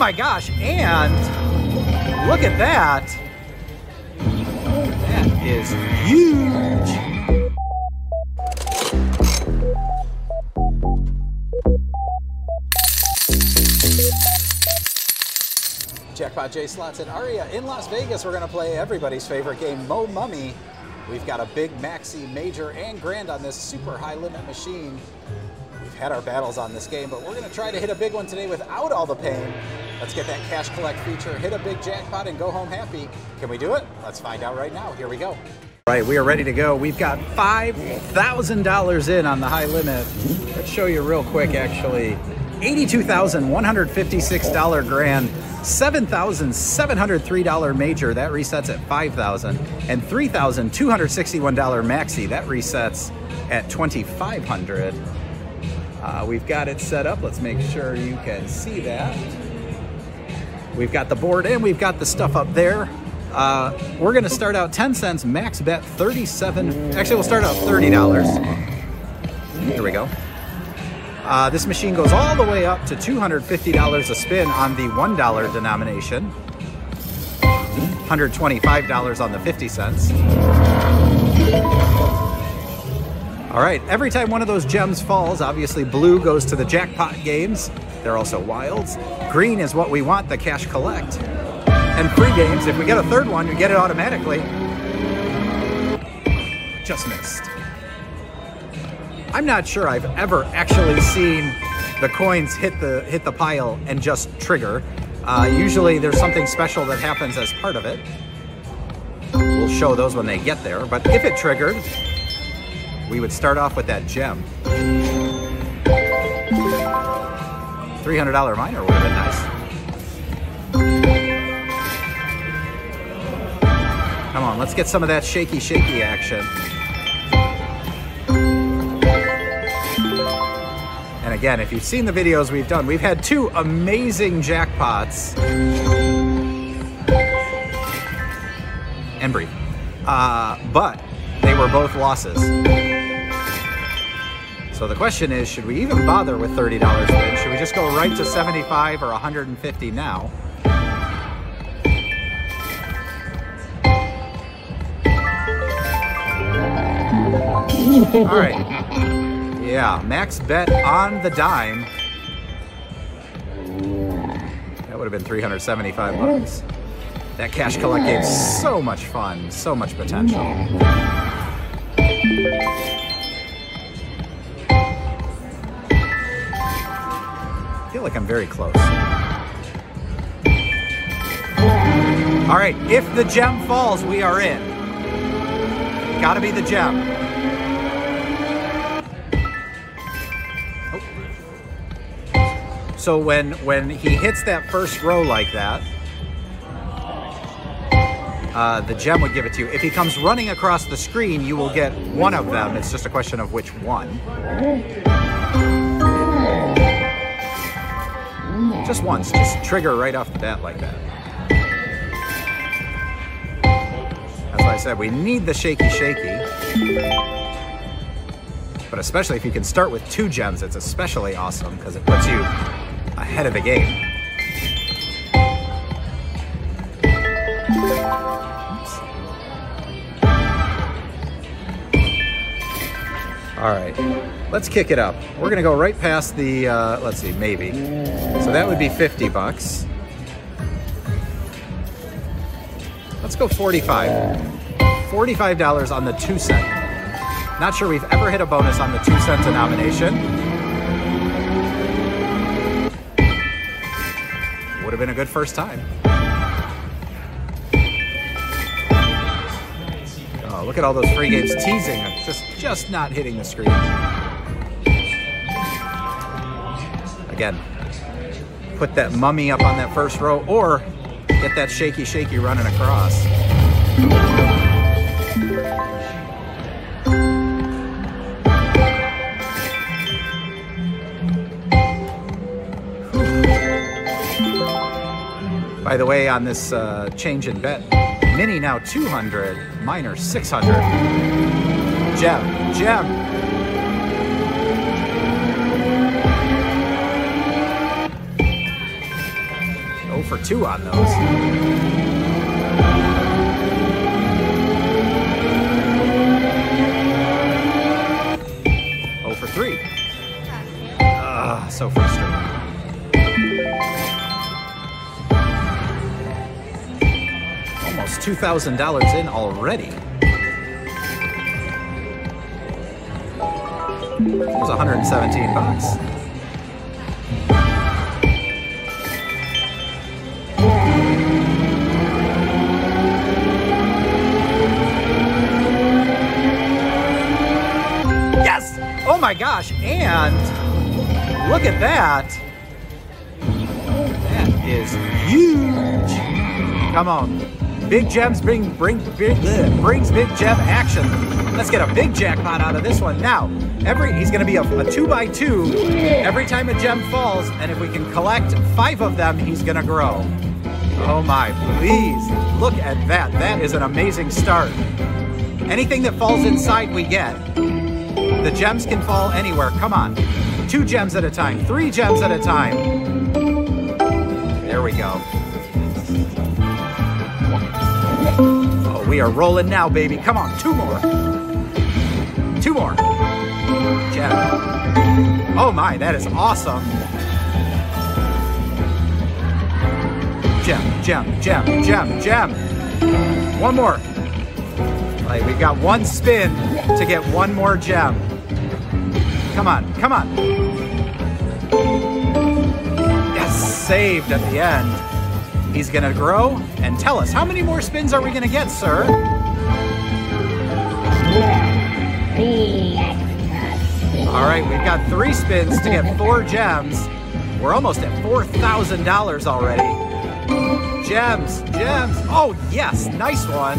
my gosh, and look at that. That is huge. Jackpot J slots at Aria in Las Vegas. We're going to play everybody's favorite game, Mo Mummy. We've got a big, maxi, major, and grand on this super high limit machine. We've had our battles on this game, but we're going to try to hit a big one today without all the pain. Let's get that cash collect feature, hit a big jackpot, and go home happy. Can we do it? Let's find out right now. Here we go. All right, we are ready to go. We've got $5,000 in on the high limit. Let's show you real quick, actually. $82,156 grand. $7,703 major, that resets at $5,000, and $3,261 maxi, that resets at $2,500. We've got it set up. Let's make sure you can see that. We've got the board and we've got the stuff up there. We're gonna start out 10 cents, max bet 37, actually we'll start out $30. Here we go. This machine goes all the way up to $250 a spin on the $1 denomination, $125 on the 50 cents. All right, every time one of those gems falls, obviously blue goes to the jackpot games. They're also wilds. Green is what we want, the cash collect. And free games, if we get a third one, we get it automatically. Just missed. I'm not sure I've ever actually seen the coins hit the pile and just trigger. Usually there's something special that happens as part of it. We'll show those when they get there, but if it triggered, we would start off with that gem. $300 minor would have been nice. Come on, let's get some of that shaky, shaky action. And again, if you've seen the videos we've done, we've had two amazing jackpots. Embry. But they were both losses. So the question is, should we even bother with $30 win? Should we just go right to 75 or 150 now? All right. Yeah, max bet on the dime. That would have been 375 bucks. That cash collect game's so much fun, so much potential. I feel like I'm very close. All right, if the gem falls, we are in. Gotta be the gem. So when he hits that first row like that, the gem would give it to you. If he comes running across the screen, you will get one of them. It's just a question of which one. Just once, just trigger right off the bat like that. As I said, we need the shaky, shaky. But especially if you can start with two gems, it's especially awesome because it puts you ahead of the game. Oops. All right, let's kick it up. We're gonna go right past the, let's see, maybe. So that would be 50 bucks. Let's go 45. $45 on the 2 cent. Not sure we've ever hit a bonus on the 2 cent denomination. Would have been a good first time. Oh, look at all those free games teasing. Just not hitting the screen. Again, put that mummy up on that first row or get that shaky, shaky running across. By the way, on this change in bet, mini now 200, minor 600. Gem, gem. for two on those. So frustrating. Almost $2,000 in already. It was 117 bucks. Yes! Oh my gosh, and look at that. That is huge. Come on. Big gems brings big gem action. Let's get a big jackpot out of this one. Now, he's going to be a 2x2 every time a gem falls, and if we can collect 5 of them, he's going to grow. Oh my, please. Look at that. That is an amazing start. Anything that falls inside, we get. The gems can fall anywhere. Come on. 2 gems at a time, 3 gems at a time. There we go. Oh, we are rolling now, baby. Come on, 2 more. 2 more. Gem. Oh my, that is awesome. Gem, gem, gem, gem, gem. 1 more. All right, we've got 1 spin to get 1 more gem. Come on, come on. Yes, saved at the end. He's gonna grow and tell us, how many more spins are we gonna get, sir? All right, we've got 3 spins to get 4 gems. We're almost at $4,000 already. Gems, gems. Oh yes, nice one.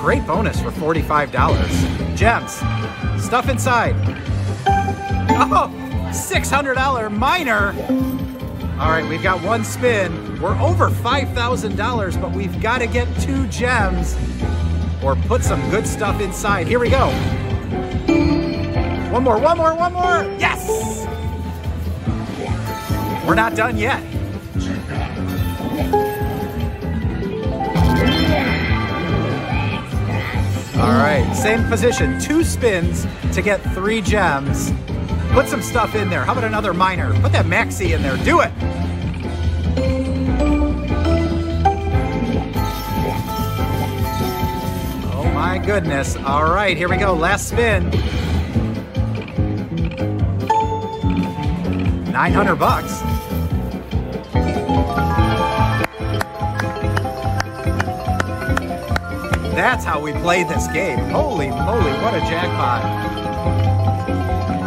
Great bonus for $45. Gems, stuff inside. Oh, $600 minor. All right, we've got 1 spin. We're over $5,000, but we've got to get 2 gems or put some good stuff inside. Here we go. 1 more. Yes. We're not done yet. All right, same position. 2 spins to get 3 gems. Put some stuff in there. How about another minor? Put that maxi in there. Do it. Oh my goodness. All right, here we go. Last spin. 900 bucks. That's how we play this game. Holy moly, what a jackpot.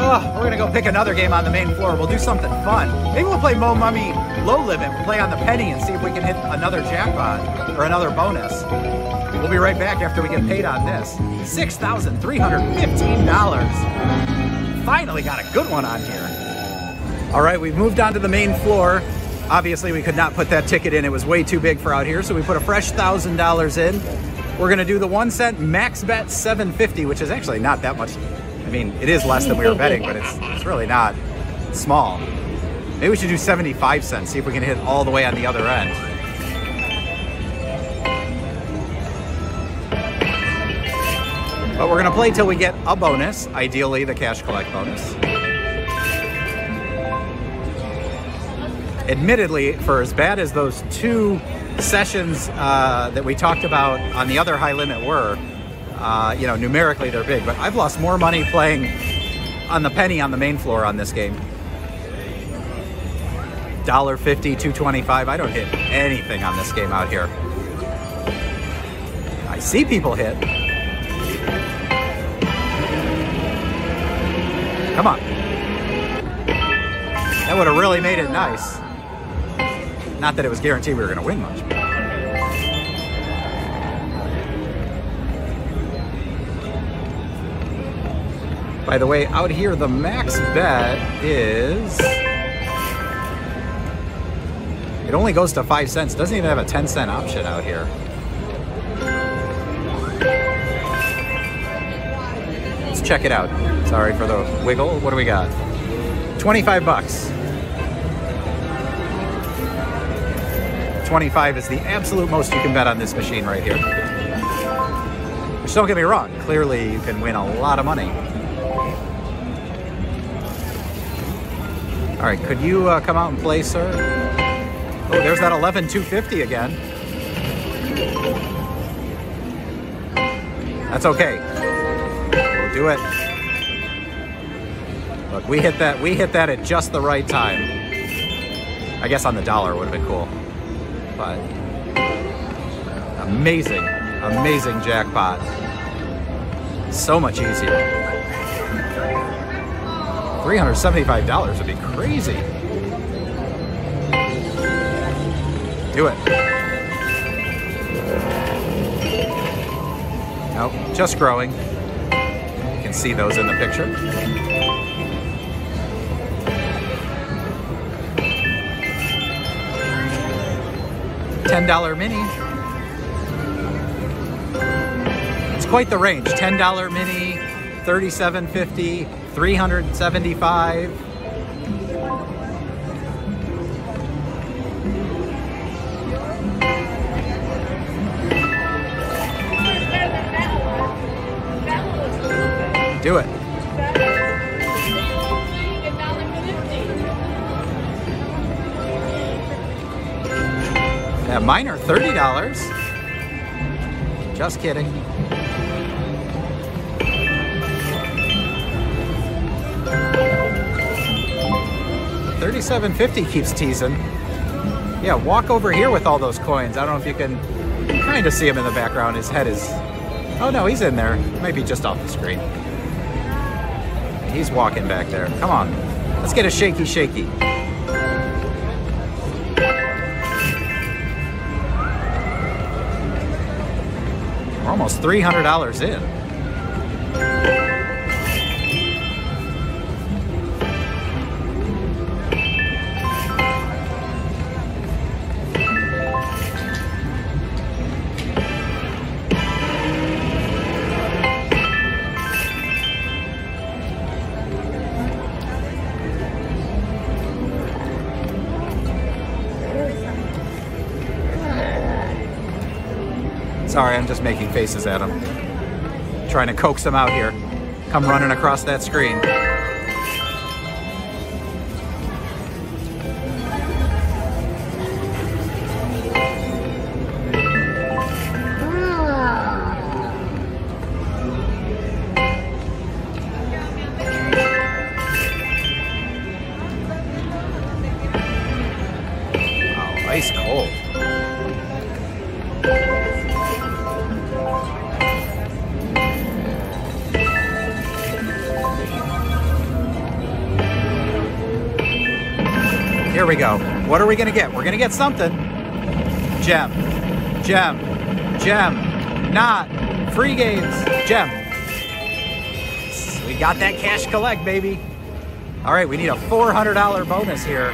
Oh, we're gonna go pick another game on the main floor. We'll do something fun. Maybe we'll play Mo Mummy Low Limit. We'll play on the penny and see if we can hit another jackpot or another bonus. We'll be right back after we get paid on this. $6,315. Finally got a good one on here. All right, we've moved on to the main floor. Obviously, we could not put that ticket in. It was way too big for out here, so we put a fresh $1,000 in. We're going to do the 1 cent max bet 750, which is actually not that much. I mean, it is less than we were betting, but it's really not small. Maybe we should do 75 cents, see if we can hit all the way on the other end. But we're going to play till we get a bonus, ideally the cash collect bonus. Admittedly, for as bad as those 2 sessions that we talked about on the other high limit were, you know, numerically they're big, but I've lost more money playing on the penny on the main floor on this game. $1.50, $2.25, I don't hit anything on this game out here. I see people hit. Come on. That would have really made it nice. Not that it was guaranteed we were going to win much. By the way, out here, the max bet is... It only goes to 5 cents. Doesn't even have a 10-cent option out here. Let's check it out. Sorry for the wiggle. What do we got? 25 bucks. $25 is the absolute most you can bet on this machine right here. Which, don't get me wrong, clearly you can win a lot of money. All right, could you come out and play, sir? Oh, there's that 11,250 again. That's okay. We'll do it. Look, we hit that at just the right time. I guess on the dollar would have been cool. But amazing, amazing jackpot. So much easier. $375 would be crazy. Do it. Nope, just growing. You can see those in the picture. $10 mini. It's quite the range. $10 mini, $37.50. $375. Do it. Yeah, mine are $30. Just kidding. $37.50 keeps teasing. Yeah, walk over here with all those coins. I don't know if you can kind of see him in the background. His head is... Oh, no, he's in there. Maybe just off the screen. He's walking back there. Come on. Let's get a shaky shaky. We're almost $300 in. Sorry, I'm just making faces at him. Trying to coax him out here. Come running across that screen. Oh, ice cold. Here we go. What are we gonna get? We're gonna get something. Gem, gem, gem, not free games, gem. We got that cash collect, baby. All right, we need a $400 bonus here.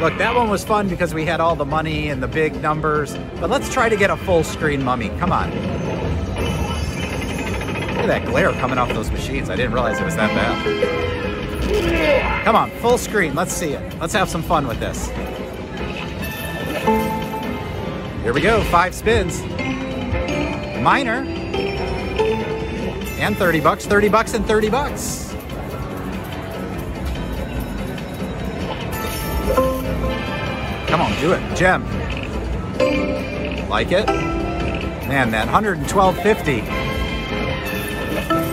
Look, that one was fun because we had all the money and the big numbers, but let's try to get a full screen mummy. Come on. Look at that glare coming off those machines. I didn't realize it was that bad. Come on, full screen. Let's see it. Let's have some fun with this. Here we go. 5 spins. Minor. And $30. $30 and $30. Come on, do it. Gem. Like it? Man, that $112.50.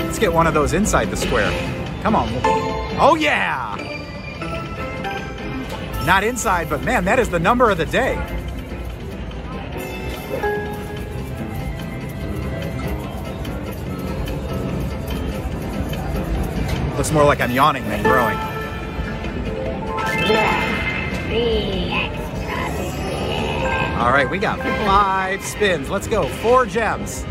Let's get one of those inside the square. Come on. Oh, yeah! Not inside, but man, that is the number of the day. Looks more like I'm yawning than growing. All right, we got 5 spins. Let's go. 4 gems.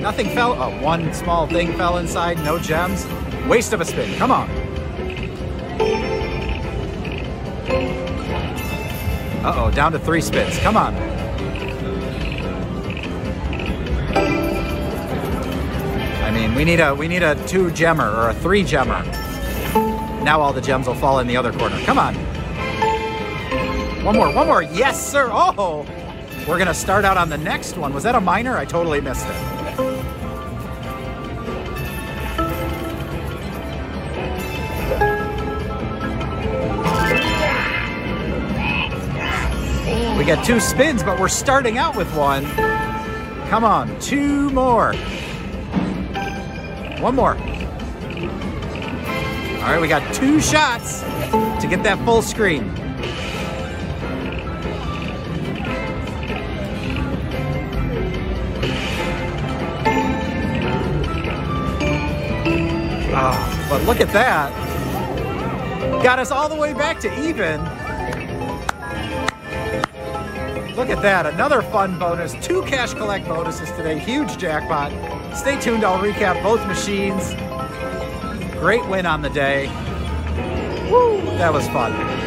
Nothing fell. Oh, one small thing fell inside. No gems. Waste of a spin, come on. Uh-oh, down to 3 spins, come on. I mean, we need a 2-gemmer or a 3-gemmer. Now all the gems will fall in the other corner, come on. One more. Yes, sir. Oh, we're going to start out on the next one. Was that a minor? I totally missed it. We got two spins, but we're starting out with one. Come on, two more. One more. All right, we got two shots to get that full screen. Oh, but look at that. Got us all the way back to even. Look at that, another fun bonus. Two cash collect bonuses today, huge jackpot. Stay tuned, I'll recap both machines. Great win on the day. Woo, that was fun.